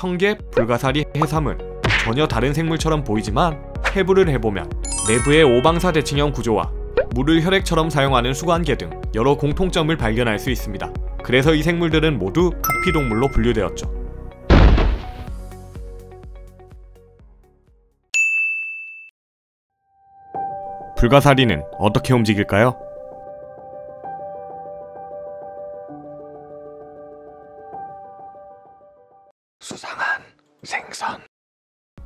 성게, 불가사리, 해삼은 전혀 다른 생물처럼 보이지만 해부를 해보면 내부의 오방사 대칭형 구조와 물을 혈액처럼 사용하는 수관계 등 여러 공통점을 발견할 수 있습니다. 그래서 이 생물들은 모두 부피동물로 분류되었죠. 불가사리는 어떻게 움직일까요? 수상한 생선.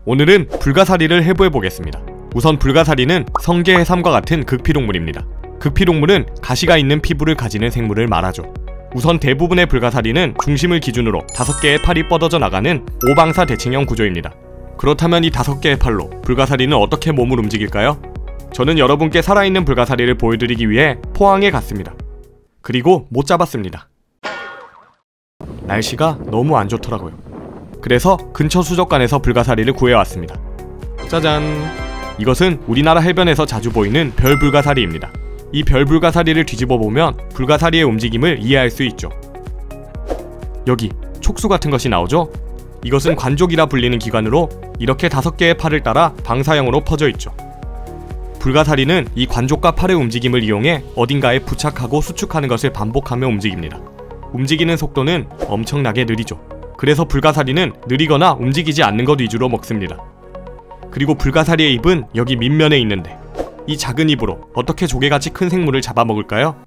오늘은 불가사리를 해부해보겠습니다. 우선 불가사리는 성게, 해삼과 같은 극피동물입니다. 극피동물은 가시가 있는 피부를 가지는 생물을 말하죠. 우선 대부분의 불가사리는 중심을 기준으로 5개의 팔이 뻗어져 나가는 오방사 대칭형 구조입니다. 그렇다면 이 5개의 팔로 불가사리는 어떻게 몸을 움직일까요? 저는 여러분께 살아있는 불가사리를 보여드리기 위해 포항에 갔습니다. 그리고 못 잡았습니다. 날씨가 너무 안 좋더라고요. 그래서 근처 수족관에서 불가사리를 구해왔습니다. 짜잔! 이것은 우리나라 해변에서 자주 보이는 별불가사리입니다. 이 별불가사리를 뒤집어 보면 불가사리의 움직임을 이해할 수 있죠. 여기 촉수 같은 것이 나오죠? 이것은 관족이라 불리는 기관으로 이렇게 5개의 팔을 따라 방사형으로 퍼져 있죠. 불가사리는 이 관족과 팔의 움직임을 이용해 어딘가에 부착하고 수축하는 것을 반복하며 움직입니다. 움직이는 속도는 엄청나게 느리죠. 그래서 불가사리는 느리거나 움직이지 않는 것 위주로 먹습니다. 그리고 불가사리의 입은 여기 밑면에 있는데 이 작은 입으로 어떻게 조개같이 큰 생물을 잡아먹을까요?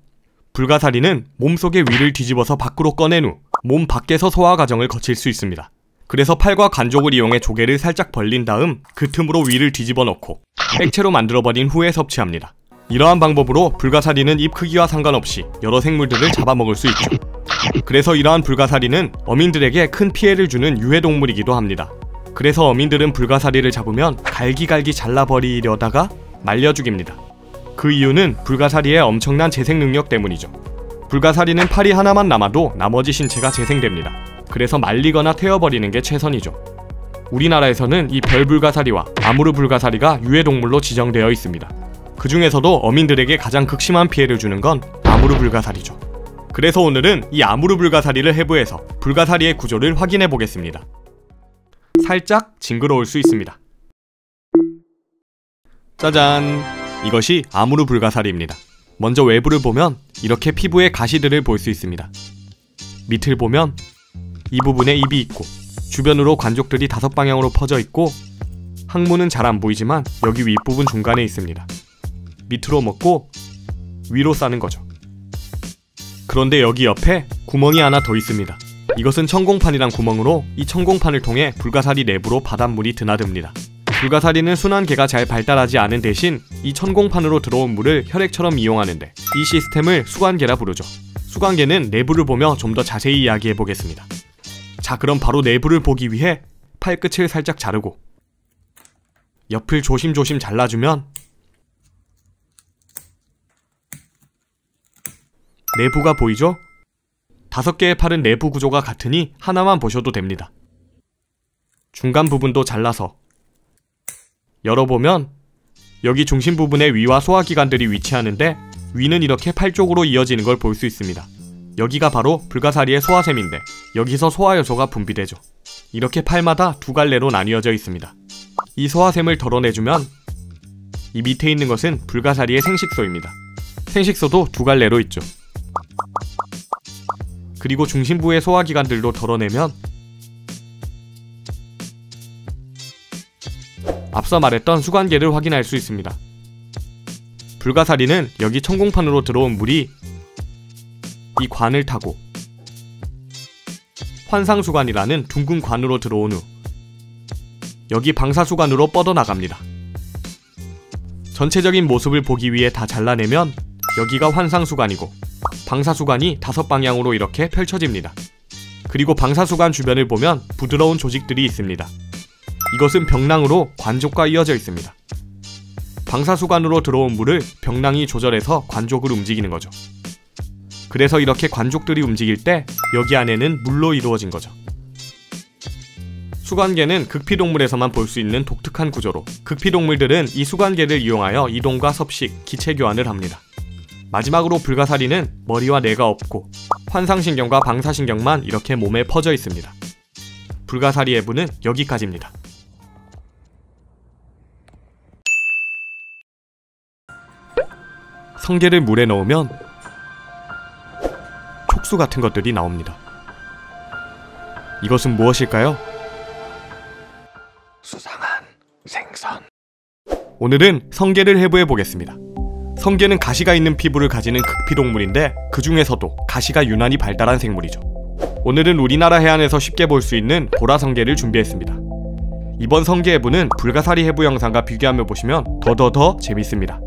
불가사리는 몸속의 위를 뒤집어서 밖으로 꺼낸 후 몸 밖에서 소화 과정을 거칠 수 있습니다. 그래서 팔과 관족을 이용해 조개를 살짝 벌린 다음 그 틈으로 위를 뒤집어 넣고 액체로 만들어버린 후에 섭취합니다. 이러한 방법으로 불가사리는 입 크기와 상관없이 여러 생물들을 잡아먹을 수 있죠. 그래서 이러한 불가사리는 어민들에게 큰 피해를 주는 유해동물이기도 합니다. 그래서 어민들은 불가사리를 잡으면 갈기갈기 잘라버리려다가 말려 죽입니다. 그 이유는 불가사리의 엄청난 재생 능력 때문이죠. 불가사리는 팔이 하나만 남아도 나머지 신체가 재생됩니다. 그래서 말리거나 태워버리는 게 최선이죠. 우리나라에서는 이 별불가사리와 아무르 불가사리가 유해동물로 지정되어 있습니다. 그 중에서도 어민들에게 가장 극심한 피해를 주는 건 아무르 불가사리죠. 그래서 오늘은 이 아무르 불가사리를 해부해서 불가사리의 구조를 확인해 보겠습니다. 살짝 징그러울 수 있습니다. 짜잔! 이것이 아무르 불가사리입니다. 먼저 외부를 보면 이렇게 피부의 가시들을 볼 수 있습니다. 밑을 보면 이 부분에 입이 있고 주변으로 관족들이 5방향으로 퍼져 있고 항문은 잘 안 보이지만 여기 윗부분 중간에 있습니다. 밑으로 먹고 위로 싸는 거죠. 그런데 여기 옆에 구멍이 하나 더 있습니다. 이것은 천공판이란 구멍으로 이 천공판을 통해 불가사리 내부로 바닷물이 드나듭니다. 불가사리는 순환계가 잘 발달하지 않은 대신 이 천공판으로 들어온 물을 혈액처럼 이용하는데 이 시스템을 수관계라 부르죠. 수관계는 내부를 보며 좀 더 자세히 이야기해 보겠습니다. 자, 그럼 바로 내부를 보기 위해 팔끝을 살짝 자르고 옆을 조심조심 잘라주면 내부가 보이죠? 5개의 팔은 내부 구조가 같으니 하나만 보셔도 됩니다. 중간 부분도 잘라서 열어보면 여기 중심 부분에 위와 소화기관들이 위치하는데 위는 이렇게 팔 쪽으로 이어지는 걸 볼 수 있습니다. 여기가 바로 불가사리의 소화샘인데 여기서 소화효소가 분비되죠. 이렇게 팔마다 2갈래로 나뉘어져 있습니다. 이 소화샘을 덜어내주면 이 밑에 있는 것은 불가사리의 생식소입니다. 생식소도 2갈래로 있죠. 그리고 중심부의 소화기관들도 덜어내면 앞서 말했던 수관계를 확인할 수 있습니다. 불가사리는 여기 천공판으로 들어온 물이 이 관을 타고 환상수관이라는 둥근 관으로 들어온 후 여기 방사수관으로 뻗어나갑니다. 전체적인 모습을 보기 위해 다 잘라내면 여기가 환상수관이고 방사수관이 5방향으로 이렇게 펼쳐집니다. 그리고 방사수관 주변을 보면 부드러운 조직들이 있습니다. 이것은 벽랑으로 관족과 이어져 있습니다. 방사수관으로 들어온 물을 벽랑이 조절해서 관족을 움직이는 거죠. 그래서 이렇게 관족들이 움직일 때 여기 안에는 물로 이루어진 거죠. 수관계는 극피동물에서만 볼 수 있는 독특한 구조로 극피동물들은 이 수관계를 이용하여 이동과 섭식, 기체 교환을 합니다. 마지막으로 불가사리는 머리와 뇌가 없고 환상신경과 방사신경만 이렇게 몸에 퍼져 있습니다. 불가사리의 분은 여기까지입니다. 성게를 물에 넣으면 촉수 같은 것들이 나옵니다. 이것은 무엇일까요? 수상한 생선. 오늘은 성게를 해부해 보겠습니다. 성게는 가시가 있는 피부를 가지는 극피동물인데 그 중에서도 가시가 유난히 발달한 생물이죠. 오늘은 우리나라 해안에서 쉽게 볼 수 있는 보라성게를 준비했습니다. 이번 성게 해부는 불가사리 해부 영상과 비교하며 보시면 더더더 재밌습니다.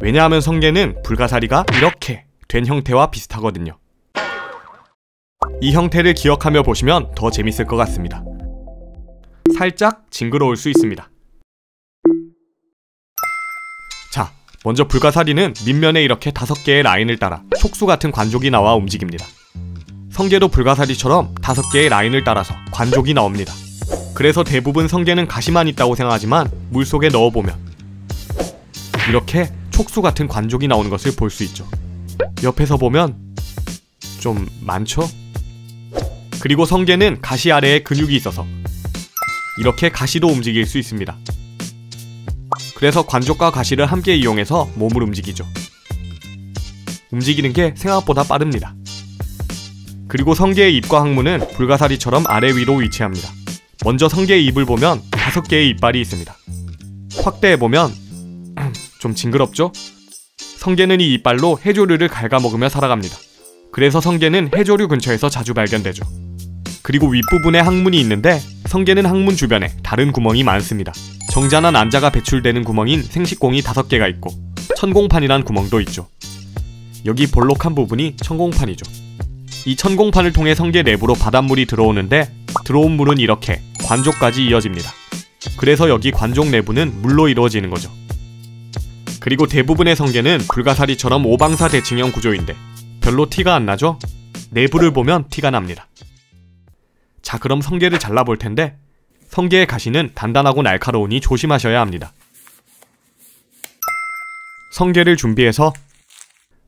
왜냐하면 성게는 불가사리가 이렇게 된 형태와 비슷하거든요. 이 형태를 기억하며 보시면 더 재밌을 것 같습니다. 살짝 징그러울 수 있습니다. 자, 먼저 불가사리는 밑면에 이렇게 5개의 라인을 따라 촉수 같은 관족이 나와 움직입니다. 성게도 불가사리처럼 5개의 라인을 따라서 관족이 나옵니다. 그래서 대부분 성게는 가시만 있다고 생각하지만 물속에 넣어보면 이렇게 촉수 같은 관족이 나오는 것을 볼 수 있죠. 옆에서 보면 좀 많죠? 그리고 성게는 가시 아래에 근육이 있어서 이렇게 가시도 움직일 수 있습니다. 그래서 관족과 가시를 함께 이용해서 몸을 움직이죠. 움직이는 게 생각보다 빠릅니다. 그리고 성게의 입과 항문은 불가사리처럼 아래 위로 위치합니다. 먼저 성게의 입을 보면 5개의 이빨이 있습니다. 확대해보면 좀 징그럽죠? 성게는 이 이빨로 해조류를 갉아먹으며 살아갑니다. 그래서 성게는 해조류 근처에서 자주 발견되죠. 그리고 윗부분에 항문이 있는데 성게는 항문 주변에 다른 구멍이 많습니다. 정자나 난자가 배출되는 구멍인 생식공이 5개가 있고 천공판이란 구멍도 있죠. 여기 볼록한 부분이 천공판이죠. 이 천공판을 통해 성게 내부로 바닷물이 들어오는데 들어온 물은 이렇게 관족까지 이어집니다. 그래서 여기 관족 내부는 물로 이루어지는 거죠. 그리고 대부분의 성게는 불가사리처럼 오방사 대칭형 구조인데 별로 티가 안 나죠? 내부를 보면 티가 납니다. 자, 그럼 성게를 잘라볼 텐데 성게의 가시는 단단하고 날카로우니 조심하셔야 합니다. 성게를 준비해서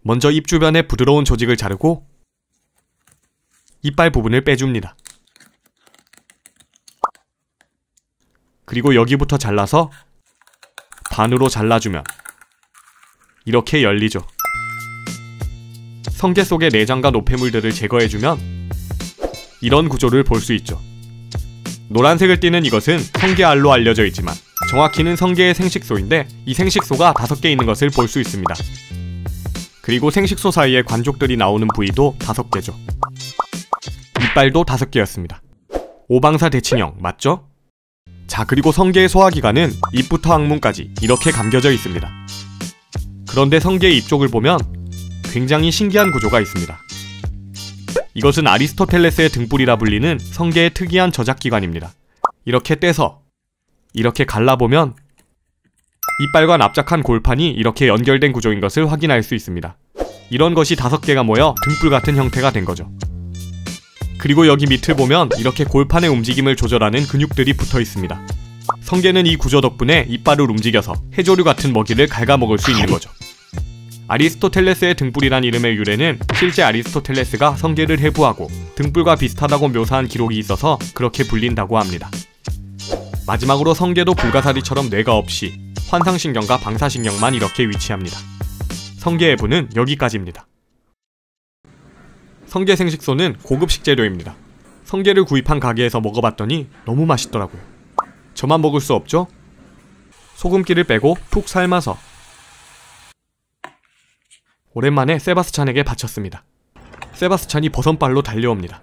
먼저 입 주변에 부드러운 조직을 자르고 이빨 부분을 빼줍니다. 그리고 여기부터 잘라서 반으로 잘라주면 이렇게 열리죠. 성게 속의 내장과 노폐물들을 제거해주면 이런 구조를 볼 수 있죠. 노란색을 띠는 이것은 성게알로 알려져 있지만 정확히는 성게의 생식소인데 이 생식소가 5개 있는 것을 볼 수 있습니다. 그리고 생식소 사이에 관족들이 나오는 부위도 5개죠. 이빨도 5개였습니다. 오방사 대칭형 맞죠? 자, 그리고 성게의 소화기관은 입부터 항문까지 이렇게 감겨져 있습니다. 그런데 성게의 입 쪽을 보면 굉장히 신기한 구조가 있습니다. 이것은 아리스토텔레스의 등불이라 불리는 성게의 특이한 저작기관입니다. 이렇게 떼서 이렇게 갈라보면 이빨과 납작한 골판이 이렇게 연결된 구조인 것을 확인할 수 있습니다. 이런 것이 5개가 모여 등불 같은 형태가 된 거죠. 그리고 여기 밑을 보면 이렇게 골판의 움직임을 조절하는 근육들이 붙어 있습니다. 성게는 이 구조 덕분에 이빨을 움직여서 해조류 같은 먹이를 갉아먹을 수 있는 거죠. 아리스토텔레스의 등불이란 이름의 유래는 실제 아리스토텔레스가 성게를 해부하고 등불과 비슷하다고 묘사한 기록이 있어서 그렇게 불린다고 합니다. 마지막으로 성게도 불가사리처럼 뇌가 없이 환상신경과 방사신경만 이렇게 위치합니다. 성게 해부는 여기까지입니다. 성게 생식소는 고급 식재료입니다. 성게를 구입한 가게에서 먹어봤더니 너무 맛있더라고요. 저만 먹을 수 없죠? 소금기를 빼고 푹 삶아서 오랜만에 세바스찬에게 바쳤습니다. 세바스찬이 버선발로 달려옵니다.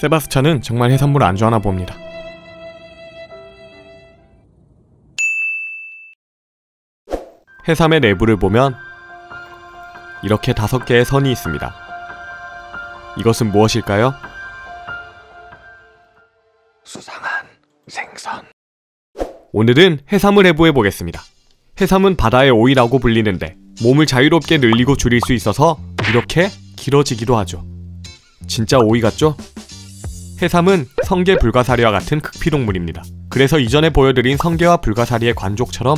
세바스찬은 정말 해산물 안 좋아하나 봅니다. 해삼의 내부를 보면 이렇게 5개의 선이 있습니다. 이것은 무엇일까요? 수상한 생선. 오늘은 해삼을 해부해 보겠습니다. 해삼은 바다의 오이라고 불리는데 몸을 자유롭게 늘리고 줄일 수 있어서 이렇게 길어지기도 하죠. 진짜 오이 같죠? 해삼은 성게 불가사리와 같은 극피동물입니다. 그래서 이전에 보여드린 성게와 불가사리의 관족처럼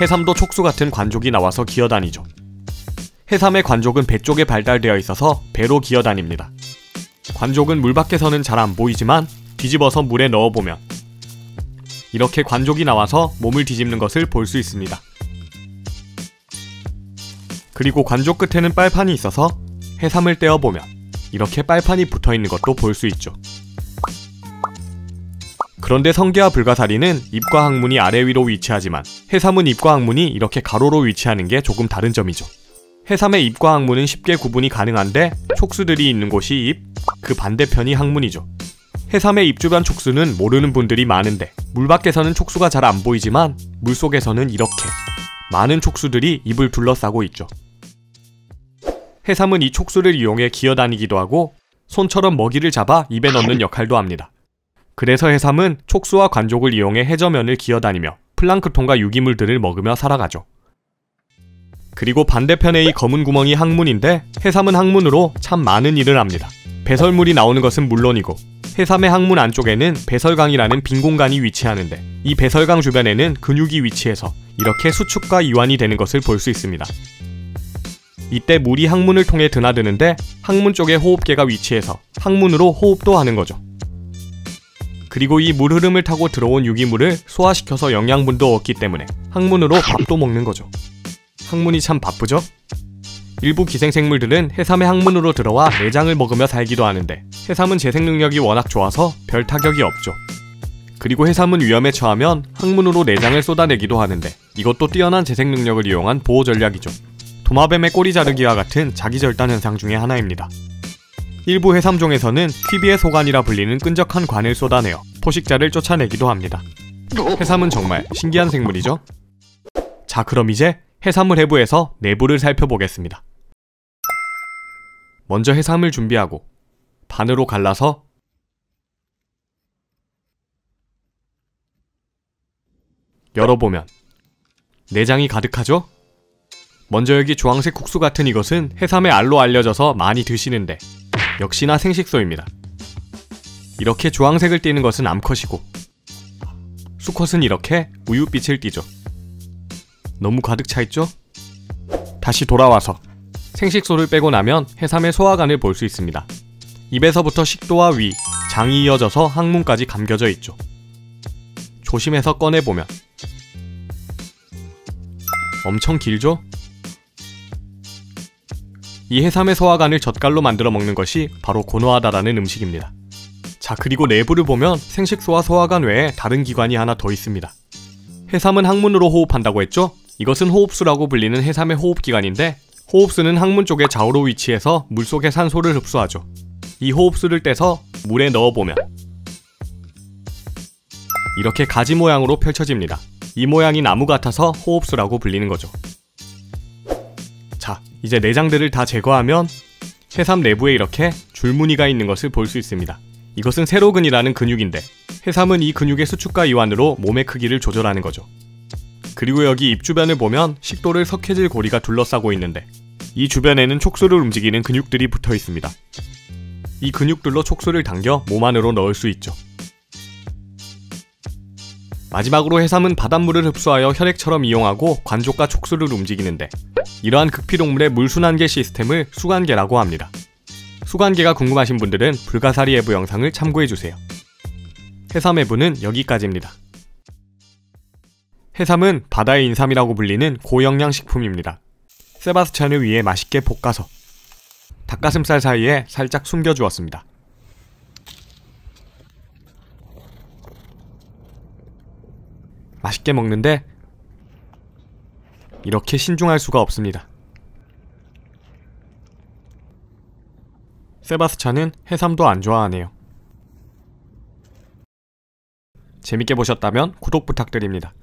해삼도 촉수 같은 관족이 나와서 기어다니죠. 해삼의 관족은 배 쪽에 발달되어 있어서 배로 기어다닙니다. 관족은 물 밖에서는 잘 안 보이지만 뒤집어서 물에 넣어보면 이렇게 관족이 나와서 몸을 뒤집는 것을 볼 수 있습니다. 그리고 관족 끝에는 빨판이 있어서 해삼을 떼어보면 이렇게 빨판이 붙어있는 것도 볼 수 있죠. 그런데 성게와 불가사리는 입과 항문이 아래 위로 위치하지만 해삼은 입과 항문이 이렇게 가로로 위치하는 게 조금 다른 점이죠. 해삼의 입과 항문은 쉽게 구분이 가능한데 촉수들이 있는 곳이 입, 그 반대편이 항문이죠. 해삼의 입 주변 촉수는 모르는 분들이 많은데 물 밖에서는 촉수가 잘 안 보이지만 물 속에서는 이렇게 많은 촉수들이 입을 둘러싸고 있죠. 해삼은 이 촉수를 이용해 기어다니기도 하고 손처럼 먹이를 잡아 입에 넣는 역할도 합니다. 그래서 해삼은 촉수와 관족을 이용해 해저면을 기어다니며 플랑크톤과 유기물들을 먹으며 살아가죠. 그리고 반대편의 이 검은 구멍이 항문인데 해삼은 항문으로 참 많은 일을 합니다. 배설물이 나오는 것은 물론이고 해삼의 항문 안쪽에는 배설강이라는 빈 공간이 위치하는데 이 배설강 주변에는 근육이 위치해서 이렇게 수축과 이완이 되는 것을 볼 수 있습니다. 이때 물이 항문을 통해 드나드는데 항문 쪽에 호흡계가 위치해서 항문으로 호흡도 하는 거죠. 그리고 이 물 흐름을 타고 들어온 유기물을 소화시켜서 영양분도 얻기 때문에 항문으로 밥도 먹는 거죠. 항문이 참 바쁘죠? 일부 기생생물들은 해삼의 항문으로 들어와 내장을 먹으며 살기도 하는데 해삼은 재생 능력이 워낙 좋아서 별 타격이 없죠. 그리고 해삼은 위험에 처하면 항문으로 내장을 쏟아내기도 하는데 이것도 뛰어난 재생 능력을 이용한 보호 전략이죠. 도마뱀의 꼬리 자르기와 같은 자기절단 현상 중에 하나입니다. 일부 해삼종에서는 퀴비의 소관이라 불리는 끈적한 관을 쏟아내어 포식자를 쫓아내기도 합니다. 해삼은 정말 신기한 생물이죠? 자, 그럼 이제 해삼을 해부해서 내부를 살펴보겠습니다. 먼저 해삼을 준비하고 반으로 갈라서 열어보면 내장이 가득하죠? 먼저 여기 주황색 국수 같은 이것은 해삼의 알로 알려져서 많이 드시는데 역시나 생식소입니다. 이렇게 주황색을 띠는 것은 암컷이고 수컷은 이렇게 우윳빛을 띠죠. 너무 가득 차있죠? 다시 돌아와서 생식소를 빼고 나면 해삼의 소화관을 볼 수 있습니다. 입에서부터 식도와 위, 장이 이어져서 항문까지 감겨져 있죠. 조심해서 꺼내보면 엄청 길죠? 이 해삼의 소화관을 젓갈로 만들어 먹는 것이 바로 고노하다라는 음식입니다. 자, 그리고 내부를 보면 생식소와 소화관 외에 다른 기관이 하나 더 있습니다. 해삼은 항문으로 호흡한다고 했죠? 이것은 호흡수라고 불리는 해삼의 호흡기관인데 호흡수는 항문 쪽에 좌우로 위치해서 물속의 산소를 흡수하죠. 이 호흡수를 떼서 물에 넣어보면 이렇게 가지 모양으로 펼쳐집니다. 이 모양이 나무 같아서 호흡수라고 불리는 거죠. 자, 이제 내장들을 다 제거하면 해삼 내부에 이렇게 줄무늬가 있는 것을 볼 수 있습니다. 이것은 세로근이라는 근육인데 해삼은 이 근육의 수축과 이완으로 몸의 크기를 조절하는 거죠. 그리고 여기 입 주변을 보면 식도를 석회질 고리가 둘러싸고 있는데 이 주변에는 촉수를 움직이는 근육들이 붙어 있습니다. 이 근육들로 촉수를 당겨 몸 안으로 넣을 수 있죠. 마지막으로 해삼은 바닷물을 흡수하여 혈액처럼 이용하고 관족과 촉수를 움직이는데 이러한 극피동물의 물순환계 시스템을 수관계라고 합니다. 수관계가 궁금하신 분들은 불가사리 해부 영상을 참고해주세요. 해삼 해부는 여기까지입니다. 해삼은 바다의 인삼이라고 불리는 고영양 식품입니다. 세바스찬을 위해 맛있게 볶아서 닭가슴살 사이에 살짝 숨겨주었습니다. 맛있게 먹는데 이렇게 신중할 수가 없습니다. 세바스찬은 해삼도 안 좋아하네요. 재밌게 보셨다면 구독 부탁드립니다.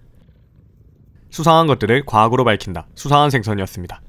수상한 것들을 과학으로 밝힌다. 수상한 생선이었습니다.